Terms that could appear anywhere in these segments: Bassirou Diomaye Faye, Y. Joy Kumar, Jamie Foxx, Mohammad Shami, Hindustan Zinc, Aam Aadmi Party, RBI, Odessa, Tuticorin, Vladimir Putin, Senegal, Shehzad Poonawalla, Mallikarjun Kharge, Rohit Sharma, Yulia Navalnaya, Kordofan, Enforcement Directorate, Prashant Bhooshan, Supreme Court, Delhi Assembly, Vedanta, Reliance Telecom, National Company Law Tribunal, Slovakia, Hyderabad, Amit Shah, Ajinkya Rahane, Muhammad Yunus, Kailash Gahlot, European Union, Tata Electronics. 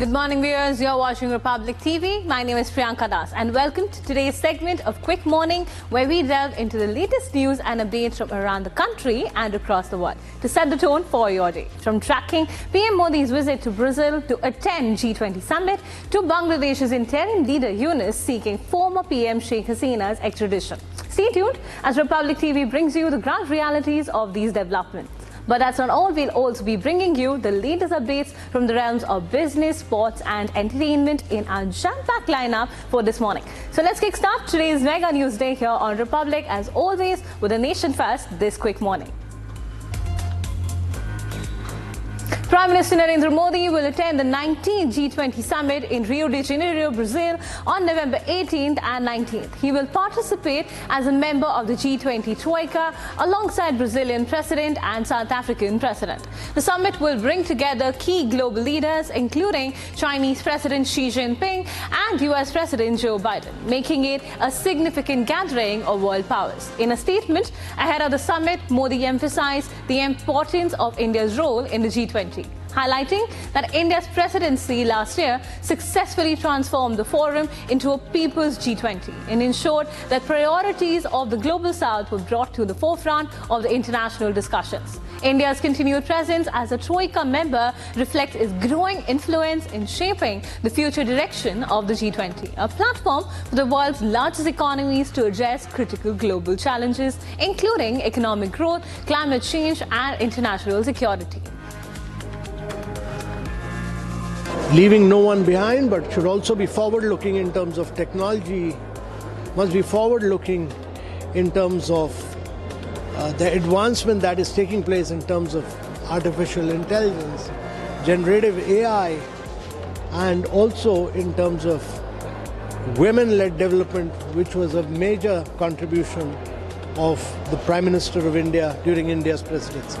Good morning, viewers. You're watching Republic TV. My name is Priyanka Das and welcome to today's segment of Quick Morning, where we delve into the latest news and updates from around the country and across the world to set the tone for your day. From tracking PM Modi's visit to Brazil to attend G20 Summit to Bangladesh's interim leader Yunus seeking former PM Sheikh Hasina's extradition. Stay tuned as Republic TV brings you the ground realities of these developments. But that's not all. We'll also be bringing you the latest updates from the realms of business, sports and entertainment in our jam-packed lineup for this morning. So let's kickstart today's Mega News Day here on Republic, as always, with the nation first this Quick Morning. Prime Minister Narendra Modi will attend the 19th G20 Summit in Rio de Janeiro, Brazil on November 18th and 19th. He will participate as a member of the G20 Troika alongside Brazilian President and South African President. The summit will bring together key global leaders, including Chinese President Xi Jinping and US President Joe Biden, making it a significant gathering of world powers. In a statement ahead of the summit, Modi emphasized the importance of India's role in the G20, highlighting that India's presidency last year successfully transformed the forum into a people's G20 and ensured that priorities of the Global South were brought to the forefront of the international discussions. India's continued presence as a Troika member reflects its growing influence in shaping the future direction of the G20, a platform for the world's largest economies to address critical global challenges, including economic growth, climate change, and international security. Leaving no one behind, but should also be forward-looking in terms of technology, must be forward-looking in terms of the advancement that is taking place in terms of artificial intelligence, generative AI, and also in terms of women-led development, which was a major contribution of the Prime Minister of India during India's presidency.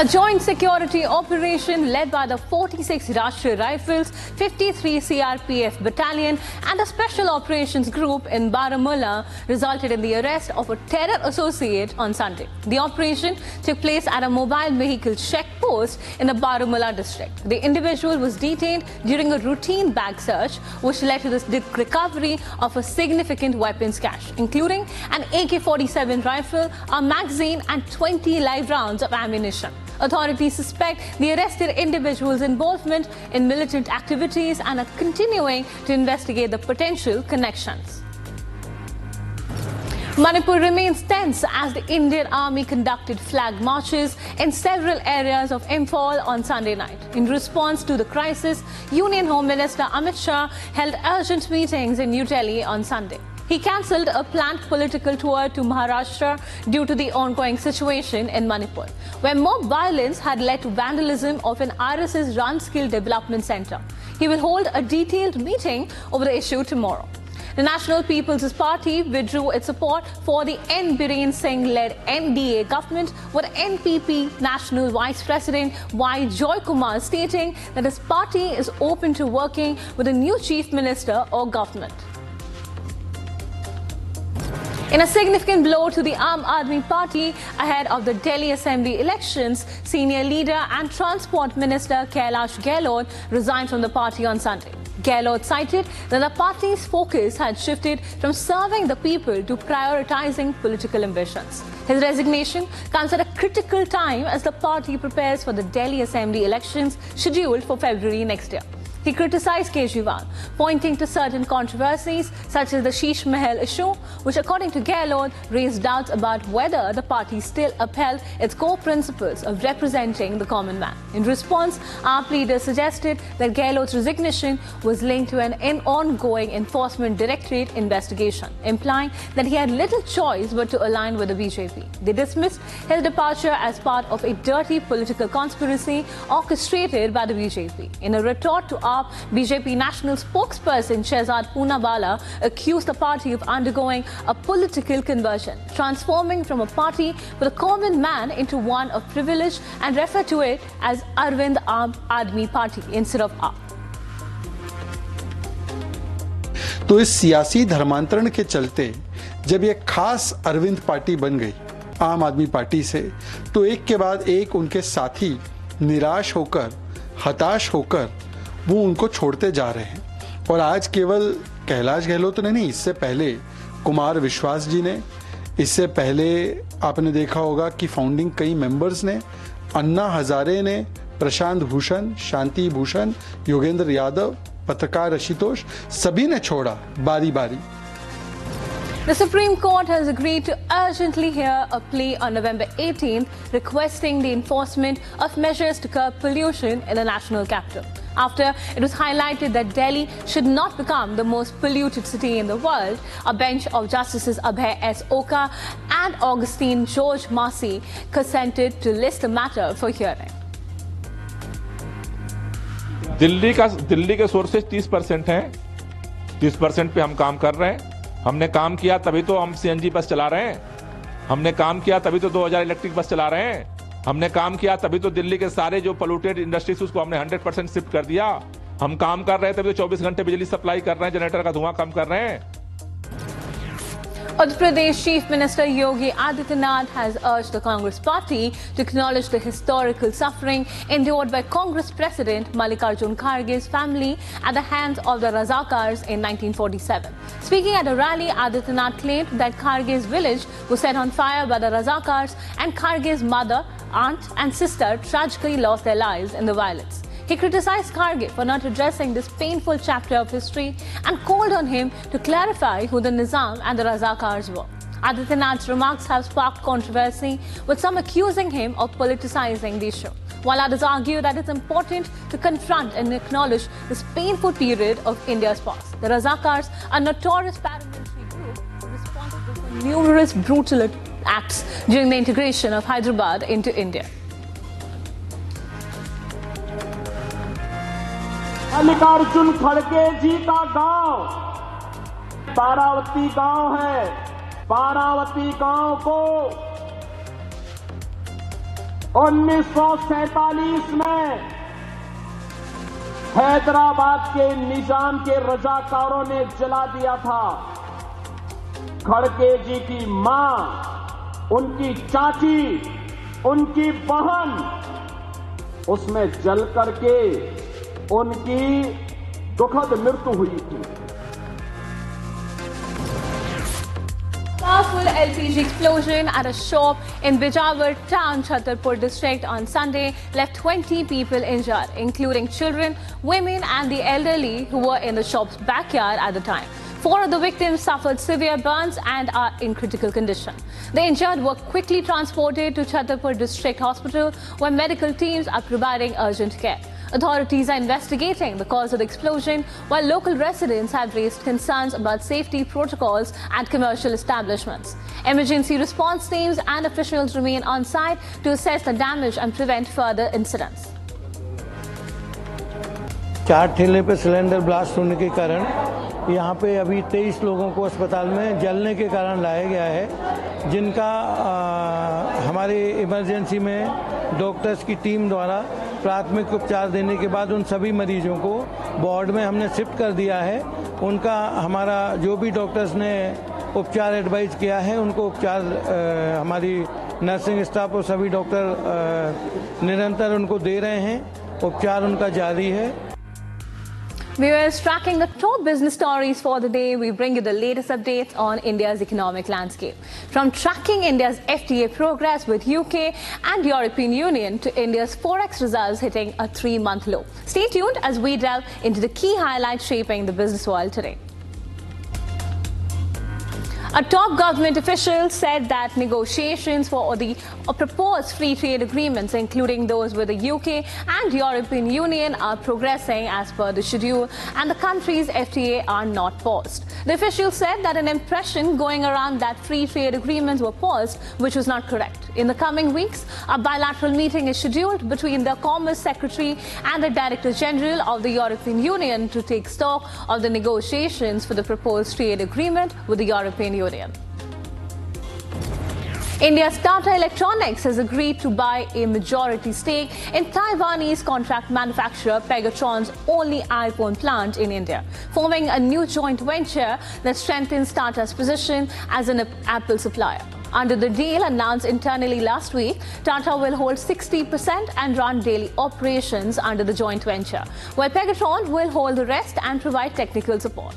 A joint security operation led by the 46 Rashtriya Rifles, 53 CRPF battalion and a special operations group in Baramulla resulted in the arrest of a terror associate on Sunday. The operation took place at a mobile vehicle checkpost in the Baramulla district. The individual was detained during a routine bag search, which led to the recovery of a significant weapons cache, including an AK-47 rifle, a magazine and 20 live rounds of ammunition. Authorities suspect the arrested individual's involvement in militant activities and are continuing to investigate the potential connections. Manipur remains tense as the Indian Army conducted flag marches in several areas of Imphal on Sunday night. In response to the crisis, Union Home Minister Amit Shah held urgent meetings in New Delhi on Sunday. He cancelled a planned political tour to Maharashtra due to the ongoing situation in Manipur, where mob violence had led to vandalism of an RSS-run skill development centre. He will hold a detailed meeting over the issue tomorrow. The National Peoples' Party withdrew its support for the N. Biren Singh-led NDA government, with NPP National Vice President Y. Joy Kumar stating that his party is open to working with a new chief minister or government. In a significant blow to the Aam Aadmi Party ahead of the Delhi Assembly elections, senior leader and Transport Minister Kailash Gahlot resigned from the party on Sunday. Gahlot cited that the party's focus had shifted from serving the people to prioritizing political ambitions. His resignation comes at a critical time as the party prepares for the Delhi Assembly elections scheduled for February next year. He criticised Kejriwal, pointing to certain controversies such as the Sheesh Mahal issue, which according to Gahlot raised doubts about whether the party still upheld its core principles of representing the common man. In response, AAP leaders suggested that Gahlot's resignation was linked to an ongoing enforcement directorate investigation, implying that he had little choice but to align with the BJP. They dismissed his departure as part of a dirty political conspiracy orchestrated by the BJP. In a retort to BJP national spokesperson Shehzad Poonawalla accused the party of undergoing a political conversion, transforming from a party for the common man into one of privilege, and referred to it as Arvind Aam Aadmi Party instead of AAP. तो इस सियासी धर्मांतरण के चलते जब ये खास Arvind party बन गई आम आदमी पार्टी से, तो एक के बाद एक उनके साथी निराश होकर, हताश होकर वो उनको छोड़ते जा रहे हैं। और आज केवल कैलाश गहलोत ने नहीं, इससे पहले कुमार विश्वास जी ने, इससे पहले आपने देखा होगा कि फाउंडिंग कई मेंबर्स ने, अन्ना हजारे ने, प्रशांत भूषण, शांति भूषण, योगेंद्र यादव, पत्रकार आशुतोष, सभी ने छोड़ा बारी बारी। The Supreme Court has agreed to urgently hear a plea on November 18th requesting the enforcement of measures to curb pollution in the national capital, after it was highlighted that Delhi should not become the most polluted city in the world. A bench of Justices Abhay S. Oka and Augustine George Marcy consented to list the matter for hearing. Delhi के sources 30% हैं, 30% पे हम काम कर रहे हैं। हमने काम किया तभी तो हम CNG बस चला रहे हैं, हमने काम किया तभी तो 2000 इलेक्ट्रिक बस चला रहे हैं, हमने काम किया तभी तो दिल्ली के सारे जो पोल्यूटेड इंडस्ट्रीज उसको हमने 100% शिफ्ट कर दिया। हम काम कर रहे हैं तभी तो 24 घंटे बिजली सप्लाई कर रहे हैं, जनरेटर का धुआं कम कर रहे हैं। Uttar Pradesh Chief Minister Yogi Adityanath has urged the Congress party to acknowledge the historical suffering endured by Congress President Mallikarjun Kharge's family at the hands of the Razakars in 1947. Speaking at a rally, Adityanath claimed that Kharge's village was set on fire by the Razakars and Kharge's mother, aunt and sister tragically lost their lives in the violence. He criticized Kharge for not addressing this painful chapter of history and called on him to clarify who the Nizam and the Razakars were. Adityanath's remarks have sparked controversy, with some accusing him of politicizing the issue, while others argue that it's important to confront and acknowledge this painful period of India's past. The Razakars are a notorious paramilitary group responsible for numerous brutal acts during the integration of Hyderabad into India. Mallikarjun खड़गे जी का गांव बारावती गांव है। बारावती गांव को 1947 में हैदराबाद के निजाम के रजाकारों ने जला दिया था। खड़गे जी की मां, उनकी चाची, उनकी बहन उसमें जल करके उनकी दुखद मृत्यु हुई थी। Powerful LPG explosion at a shop in Bijawar town, Chhatarpur district on Sunday left 20 people injured, including children, women and the elderly who were in the shop's backyard at the time. Four of the victims suffered severe burns and are in critical condition. The injured were quickly transported to Chhatarpur district hospital, where medical teams are providing urgent care. Authorities are investigating the cause of the explosion, while local residents have raised concerns about safety protocols at commercial establishments. Emergency response teams and officials remain on site to assess the damage and prevent further incidents. 4 ठेले पे cylinder blast होने के कारण यहाँ पे अभी 23 लोगों को अस्पताल में जलने के कारण लाया गया है, जिनका हमारे इमरजेंसी में डॉक्टर्स की टीम द्वारा प्राथमिक उपचार देने के बाद उन सभी मरीजों को वार्ड में हमने शिफ्ट कर दिया है। उनका हमारा जो भी डॉक्टर्स ने उपचार एडवाइज किया है, उनको उपचार हमारी नर्सिंग स्टाफ और सभी डॉक्टर निरंतर उनको दे रहे हैं, उपचार उनका जारी है। Viewers, tracking the top business stories for the day, we bring you the latest updates on India's economic landscape. From tracking India's FTA progress with UK and European Union to India's forex reserves hitting a 3-month low. Stay tuned as we delve into the key highlights shaping the business world today. A top government official said that negotiations for the proposed free trade agreements, including those with the UK and European Union, are progressing as per the schedule, and the country's FTA are not paused. The official said that an impression going around that free trade agreements were paused, which was not correct. In the coming weeks, a bilateral meeting is scheduled between the Commerce Secretary and the Director General of the European Union to take stock of the negotiations for the proposed trade agreement with the European Union. India's Tata Electronics has agreed to buy a majority stake in Taiwanese contract manufacturer Pegatron's only iPhone plant in India, forming a new joint venture that strengthens Tata's position as an Apple supplier. Under the deal announced internally last week, Tata will hold 60% and run daily operations under the joint venture, while Pegatron will hold the rest and provide technical support.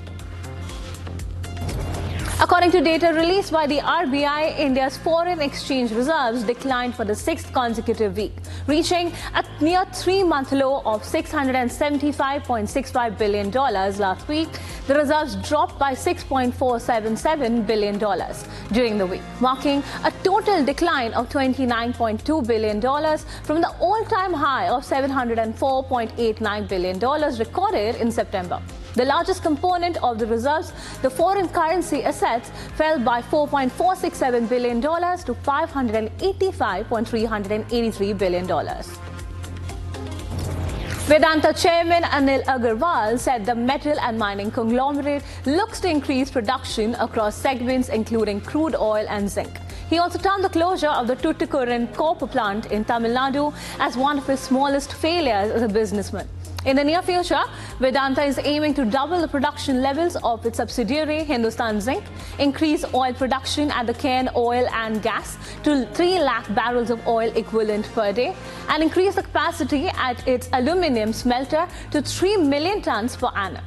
According to data released by the RBI, India's foreign exchange reserves declined for the sixth consecutive week, reaching a near three-month low of $675.65 billion last week. The reserves dropped by $6.477 billion during the week, marking a total decline of $29.2 billion from the all-time high of $704.89 billion recorded in September. The largest component of the reserves, the foreign currency assets, fell by $4.467 billion to $585.383 billion. Vedanta chairman Anil Agarwal said the metal and mining conglomerate looks to increase production across segments including crude oil and zinc. He also termed the closure of the Tuticorin copper plant in Tamil Nadu as one of his smallest failures as a businessman. In the near future, Vedanta is aiming to double the production levels of its subsidiary Hindustan Zinc, increase oil production at the Cairn Oil and Gas to 3 lakh barrels of oil equivalent per day, and increase the capacity at its aluminium smelter to 3 million tons per annum.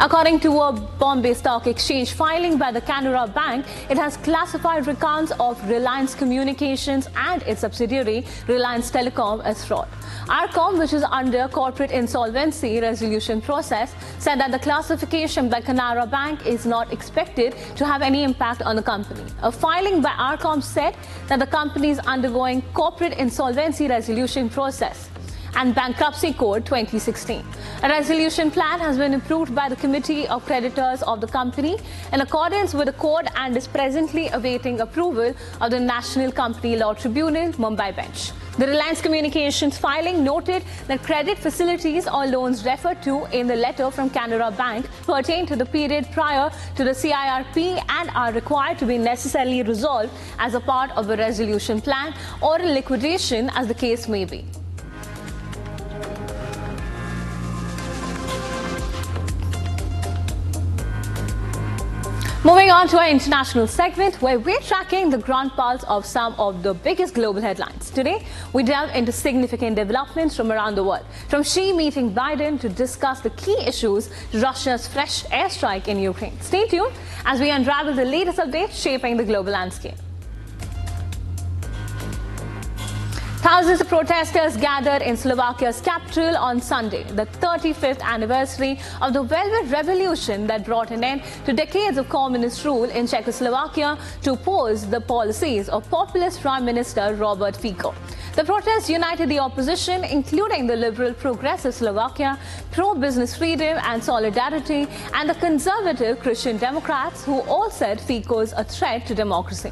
According to a Bombay Stock Exchange filing by the Canara Bank, it has classified accounts of Reliance Communications and its subsidiary Reliance Telecom as fraud. RCom, which is under Corporate Insolvency Resolution Process, said that the classification by Canara Bank is not expected to have any impact on the company. A filing by RCom said that the company is undergoing Corporate Insolvency Resolution Process and Bankruptcy Code 2016. A resolution plan has been approved by the Committee of Creditors of the company in accordance with the code and is presently awaiting approval of the National Company Law Tribunal, Mumbai bench. The Reliance Communications filing noted that credit facilities or loans referred to in the letter from Canara Bank pertain to the period prior to the CIRP and are required to be necessarily resolved as a part of a resolution plan or a liquidation, as the case may be. Moving on to our international segment, where we're tracking the ground pulse of some of the biggest global headlines. Today, we delve into significant developments from around the world, from Xi meeting Biden to discuss the key issues to Russia's fresh airstrike in Ukraine. Stay tuned as we unravel the latest updates shaping the global landscape. Thousands of protesters gathered in Slovakia's capital on Sunday, the 35th anniversary of the Velvet Revolution that brought an end to decades of communist rule in Czechoslovakia, to oppose the policies of populist Prime Minister Robert Fico. The protests united the opposition, including the liberal Progressive Slovakia, pro-business freedom and solidarity, and the conservative Christian Democrats, who all said Fico is a threat to democracy.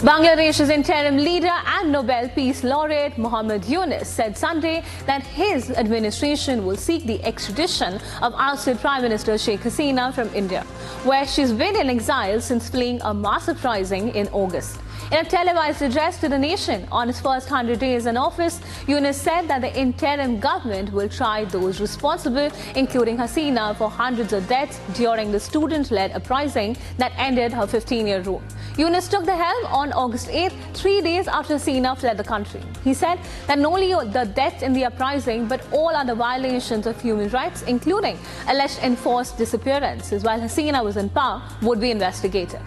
Bangladesh's interim leader and Nobel Peace Laureate Muhammad Yunus said Sunday that his administration will seek the extradition of ousted Prime Minister Sheikh Hasina from India, where she's been in exile since fleeing a mass uprising in August. In a televised address to the nation on his first 100 days in office, Yunus said that the interim government will try those responsible, including Hasina, for hundreds of deaths during the student-led uprising that ended her 15-year rule. Yunus took the helm on August 8th, 3 days after Hasina fled the country. He said that not only the deaths in the uprising, but all other violations of human rights, including alleged enforced disappearances while Hasina was in power, would be investigated.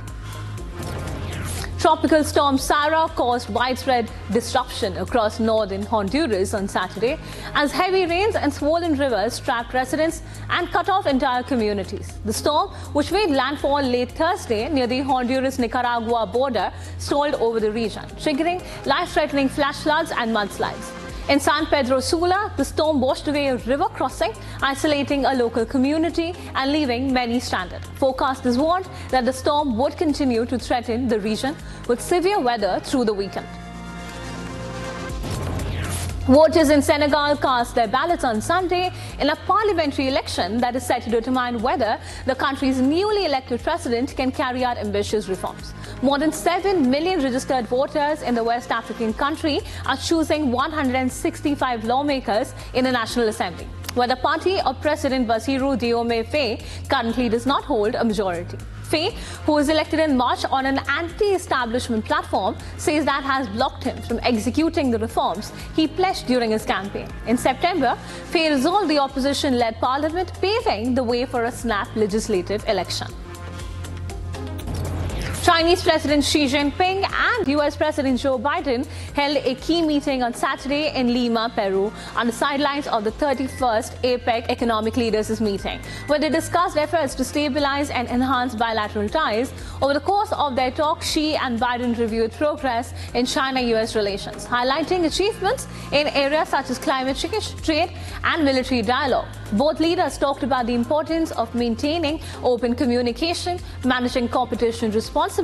Tropical storm Sara caused widespread disruption across northern Honduras on Saturday, as heavy rains and swollen rivers trapped residents and cut off entire communities. The storm, which made landfall late Thursday near the Honduras-Nicaragua border, stalled over the region, triggering life-threatening flash floods and mudslides. In San Pedro Sula, the storm washed away a river crossing, isolating a local community and leaving many stranded. Forecasters warned that the storm would continue to threaten the region with severe weather through the weekend. Voters in Senegal cast their ballots on Sunday in a parliamentary election that is set to determine whether the country's newly elected president can carry out ambitious reforms. More than 7 million registered voters in the West African country are choosing 165 lawmakers in the National Assembly. where the party of President Bassirou Diomaye Faye currently does not hold a majority. Faye, who was elected in March on an anti-establishment platform, says that has blocked him from executing the reforms he pledged during his campaign. In September, Faye dissolved the opposition-led parliament, paving the way for a snap legislative election. Chinese President Xi Jinping and US President Joe Biden held a key meeting on Saturday in Lima, Peru, on the sidelines of the 31st APEC Economic Leaders' meeting, where they discussed efforts to stabilize and enhance bilateral ties. Over the course of their talk, Xi and Biden reviewed progress in China-US relations, highlighting achievements in areas such as climate change, trade, and military dialogue. Both leaders talked about the importance of maintaining open communication, managing competition responsibly,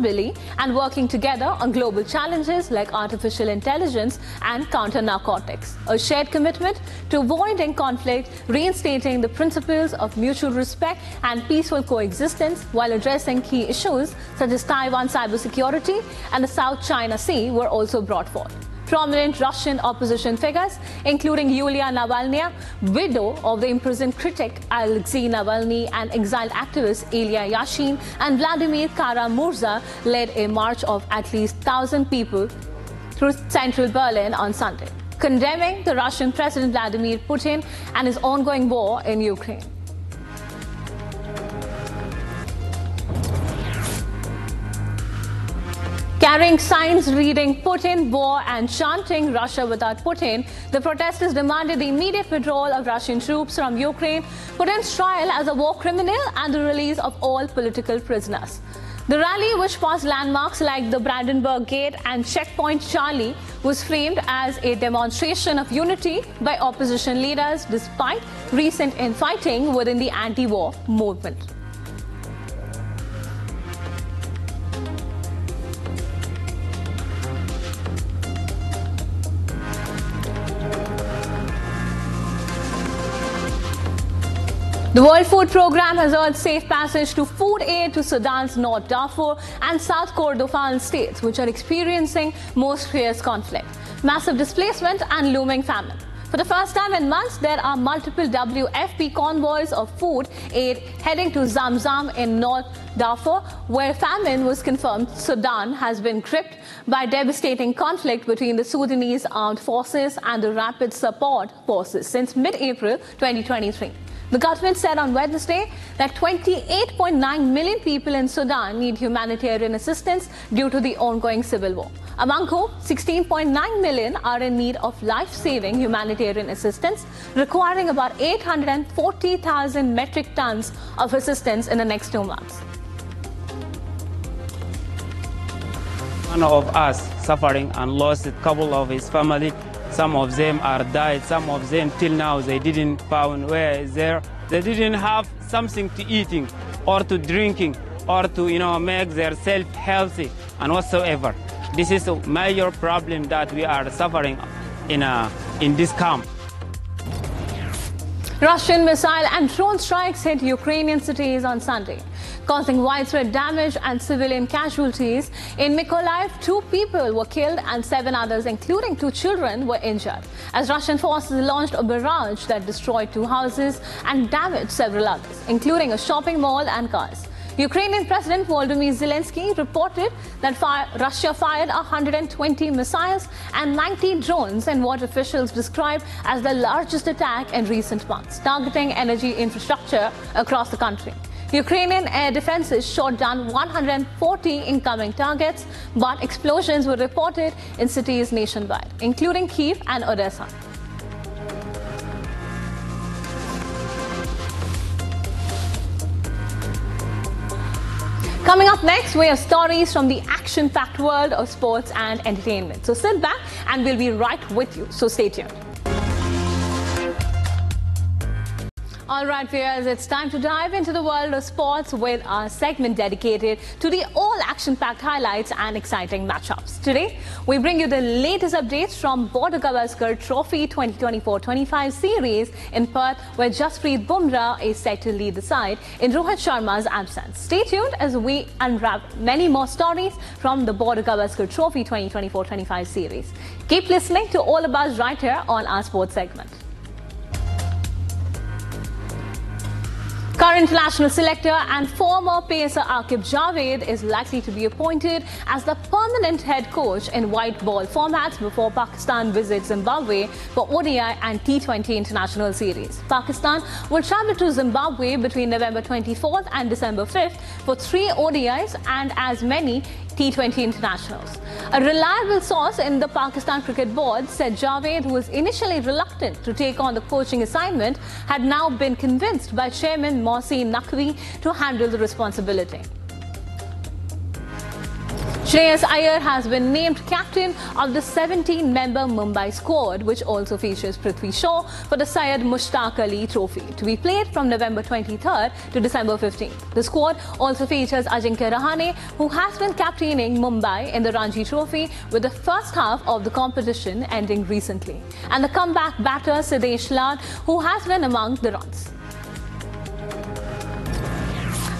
and working together on global challenges like artificial intelligence and counter-narcotics. A shared commitment to avoiding conflict, reinstating the principles of mutual respect and peaceful coexistence while addressing key issues such as Taiwan cybersecurity and the South China Sea were also brought forth. Prominent Russian opposition figures, including Yulia Navalnaya, widow of the imprisoned critic Alexei Navalny, and exiled activist Ilya Yashin, and Vladimir Kara-Murza, led a march of at least 1,000 people through central Berlin on Sunday, condemning the Russian President Vladimir Putin and his ongoing war in Ukraine. Carrying signs reading Putin, war and chanting Russia without Putin, the protesters demanded the immediate withdrawal of Russian troops from Ukraine, Putin's trial as a war criminal and the release of all political prisoners. The rally, which passed landmarks like the Brandenburg Gate and Checkpoint Charlie, was framed as a demonstration of unity by opposition leaders despite recent infighting within the anti-war movement. The World Food Programme has urged safe passage to food aid to Sudan's North Darfur and South Kordofan states, which are experiencing most fierce conflict, massive displacement and looming famine. For the first time in months, there are multiple WFP convoys of food aid heading to Zamzam in North Darfur, where famine was confirmed. Sudan has been gripped by devastating conflict between the Sudanese armed forces and the rapid support forces since mid-April 2023. The government said on Wednesday that 28.9 million people in Sudan need humanitarian assistance due to the ongoing civil war, among whom 16.9 million are in need of life-saving humanitarian assistance, requiring about 840,000 metric tons of assistance in the next 2 months. One of us suffering and lost a couple of his family. Some of them are died, some of them till now they didn't found where is there. They didn't have something to eating or to drinking or to, you know, make themselves healthy and whatsoever. This is a major problem that we are suffering in this camp. Russian missile and drone strikes hit Ukrainian cities on Sunday, causing widespread damage and civilian casualties. In Mykolaiv, 2 people were killed and 7 others, including 2 children, were injured, as Russian forces launched a barrage that destroyed 2 houses and damaged several others, including a shopping mall and cars. Ukrainian President Volodymyr Zelensky reported that Russia fired 120 missiles and 90 drones in what officials described as the largest attack in recent months, targeting energy infrastructure across the country. Ukrainian air defenses shot down 140 incoming targets, but explosions were reported in cities nationwide, including Kyiv and Odessa. Coming up next, we have stories from the action-packed world of sports and entertainment. So sit back and we'll be right with you. So stay tuned. All right, viewers, it's time to dive into the world of sports with our segment dedicated to the all action-packed highlights and exciting matchups. Today, we bring you the latest updates from Border Gavaskar Trophy 2024-25 series in Perth, where Jasprit Bumrah is set to lead the side in Rohit Sharma's absence. Stay tuned as we unwrap many more stories from the Border Gavaskar Trophy 2024-25 series. Keep listening to all of us right here on our sports segment. Current national selector and former pacer Aqib Javed is likely to be appointed as the permanent head coach in white ball formats before Pakistan visits Zimbabwe for ODI and T20 international series. Pakistan will travel to Zimbabwe between November 24th and December 5th for 3 ODIs and as many T20 internationals. A reliable source in the Pakistan Cricket Board said Javed, who was initially reluctant to take on the coaching assignment, had now been convinced by Chairman Mohsin Naqvi to handle the responsibility. Shreyas Iyer has been named captain of the 17-member Mumbai squad, which also features Prithvi Shaw, for the Syed Mushtaq Ali Trophy, to be played from November 23rd to December 15th. The squad also features Ajinkya Rahane, who has been captaining Mumbai in the Ranji Trophy, with the first half of the competition ending recently, and the comeback batter Siddesh Lal, who has been among the runs.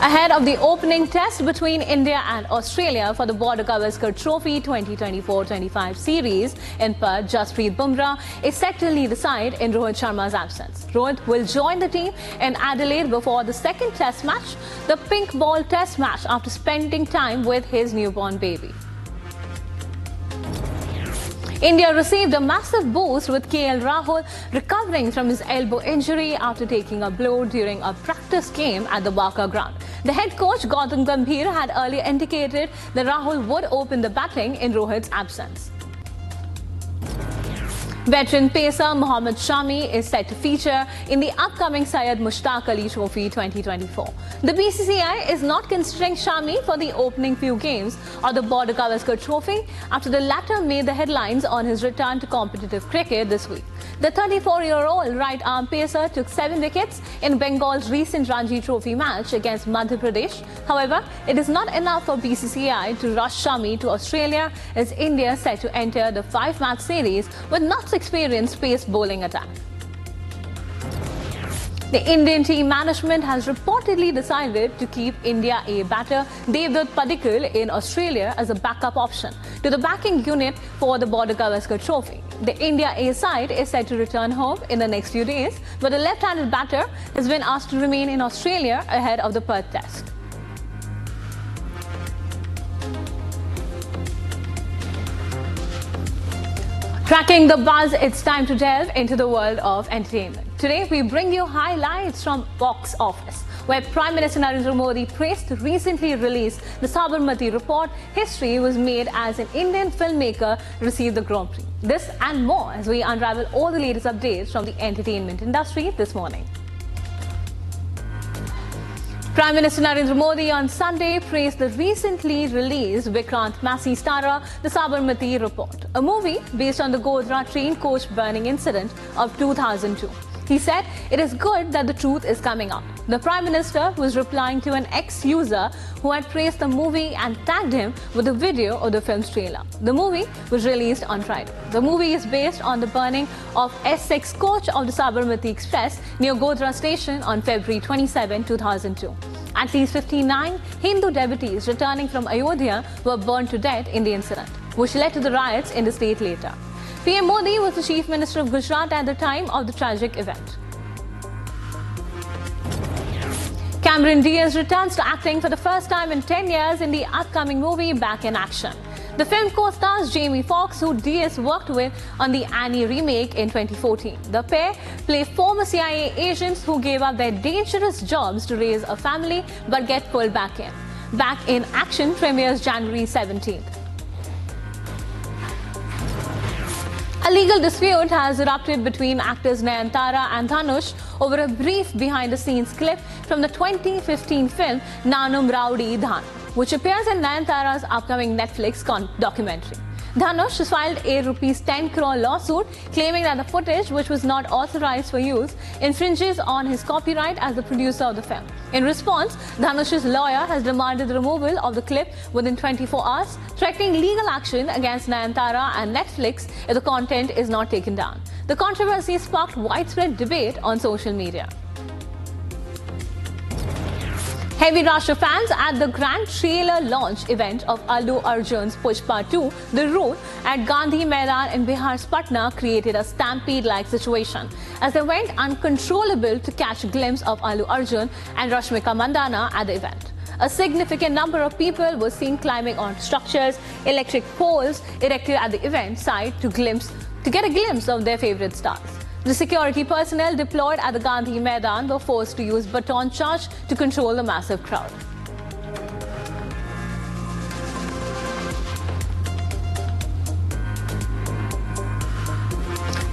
Ahead of the opening test between India and Australia for the Border Gavaskar Trophy 2024-25 series in Perth, Jasprit Bumrah is set to lead the side in Rohit Sharma's absence. Rohit will join the team in Adelaide before the second test match, the pink ball test match, after spending time with his newborn baby. India received a massive boost with KL Rahul recovering from his elbow injury after taking a blow during a practice game at the Wankhede ground. The head coach Gautam Gambhir had earlier indicated that Rahul would open the batting in Rohit's absence. Veteran pacer Mohammad Shami is set to feature in the upcoming Syed Mushtaq Ali Trophy 2024. The BCCI is not considering Shami for the opening few games of the Border Gavaskar Trophy after the latter made the headlines on his return to competitive cricket this week. The 34-year-old right-arm pacer took 7 wickets in Bengal's recent Ranji Trophy match against Madhya Pradesh. However, it is not enough for BCCI to rush Shami to Australia, as India is set to enter the 5-match series with not experienced pace bowling attack. The Indian team management has reportedly decided to keep India A batter Devdutt Padikkal in Australia as a backup option to the backing unit for the Border Gavaskar Trophy. The India A side is set to return home in the next few days, but the left-handed batter has been asked to remain in Australia ahead of the Perth Test. Cracking the buzz, it's time to delve into the world of entertainment. Today, we bring you highlights from Box Office, where Prime Minister Narendra Modi praised the recently released The Sabarmati Report, History Was Made as an Indian Filmmaker Received the Grand Prix. This and more as we unravel all the latest updates from the entertainment industry this morning. Prime Minister Narendra Modi on Sunday praised the recently released Vikrant Massey starrer The Sabarmati Report, a movie based on the Godhra train coach burning incident of 2002. He said it is good that the truth is coming out. The Prime Minister was replying to an ex-user who had praised the movie and tagged him with a video of the film's trailer. The movie was released on Friday. The movie is based on the burning of S6 coach of the Sabarmati Express near Godhra station on February 27, 2002. At least 59 Hindu devotees returning from Ayodhya were burned to death in the incident, which led to the riots in the state later. PM Modi was the Chief Minister of Gujarat at the time of the tragic event. Cameron Diaz returns to acting for the first time in 10 years in the upcoming movie Back in Action. The film co-stars Jamie Foxx, who Diaz worked with on the Annie remake in 2014. The pair play former CIA agents who gave up their dangerous jobs to raise a family but get pulled back in. Back in Action premieres January 17th. A legal dispute has erupted between actors Nayanthara and Dhanush over a brief behind-the-scenes clip from the 2015 film Nanum Rowdy Dhan, which appears in Nayanthara's upcoming Netflix documentary. Dhanush has filed a ₹10 crore lawsuit claiming that the footage, which was not authorized for use, infringes on his copyright as the producer of the film. In response, Dhanush's lawyer has demanded the removal of the clip within 24 hours, threatening legal action against Nayanthara and Netflix if the content is not taken down. The controversy sparked widespread debate on social media. Heavy rush of fans at the grand trailer launch event of Allu Arjun's Pushpa 2, The Road, at Gandhi Maidan in Bihar's Patna created a stampede-like situation as they went uncontrollable to catch a glimpse of Allu Arjun and Rashmika Mandanna at the event. A significant number of people were seen climbing on structures, electric poles erected at the event site to get a glimpse of their favorite stars. The security personnel deployed at the Gandhi Maidan were forced to use baton charge to control the massive crowd.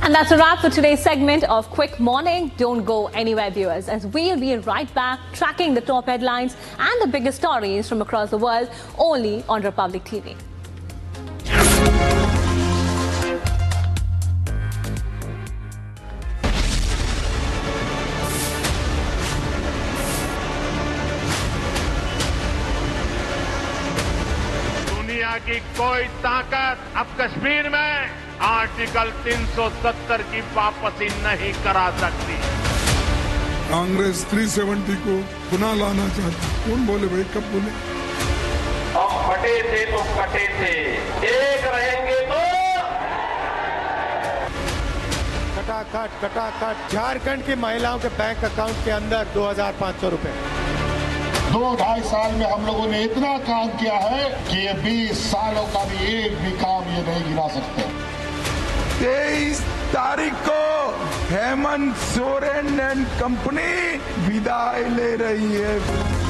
And that's a wrap for today's segment of Quick Morning. Don't go anywhere, viewers, as we'll be right back tracking the top headlines and the biggest stories from across the world, only on Republic TV. दुनिया की कोई ताकत अब कश्मीर में article 370 की वापसी नहीं करा सकती। कांग्रेस 370 को पुनः लाना चाहती। कौन बोले भाई, कब बोले? हम फटे थे तो कटे थे, एक रहेंगे तो। कटाकट झारखंड की महिलाओं के बैंक अकाउंट के अंदर 2,500 रुपए। 2-2.5 साल में हम लोगों ने इतना काम किया है कि ये 20 सालों का भी एक भी काम ये नहीं गिना सकते। 23 तारीख को हेमंत सोरेन एंड कंपनी विदाई ले रही है।